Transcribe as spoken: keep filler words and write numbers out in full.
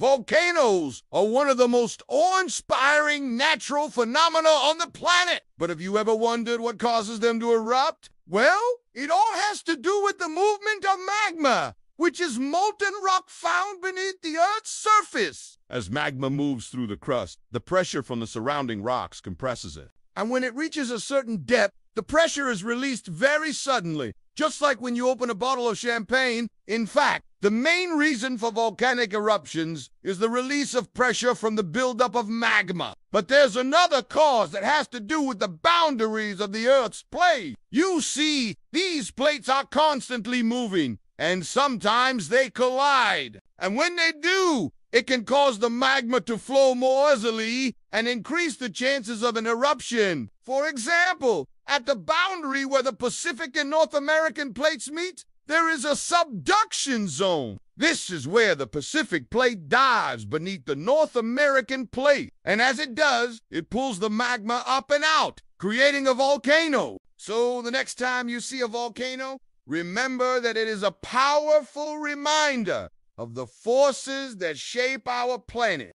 Volcanoes are one of the most awe-inspiring natural phenomena on the planet. But have you ever wondered what causes them to erupt? Well, it all has to do with the movement of magma, which is molten rock found beneath the Earth's surface. As magma moves through the crust, the pressure from the surrounding rocks compresses it. And when it reaches a certain depth, the pressure is released very suddenly, just like when you open a bottle of champagne. In fact, the main reason for volcanic eruptions is the release of pressure from the buildup of magma. But there's another cause that has to do with the boundaries of the Earth's plate. You see, these plates are constantly moving, and sometimes they collide. And when they do, it can cause the magma to flow more easily and increase the chances of an eruption. For example, at the boundary where the Pacific and North American plates meet, there is a subduction zone. This is where the Pacific plate dives beneath the North American plate. And as it does, it pulls the magma up and out, creating a volcano. So the next time you see a volcano, remember that it is a powerful reminder of the forces that shape our planet.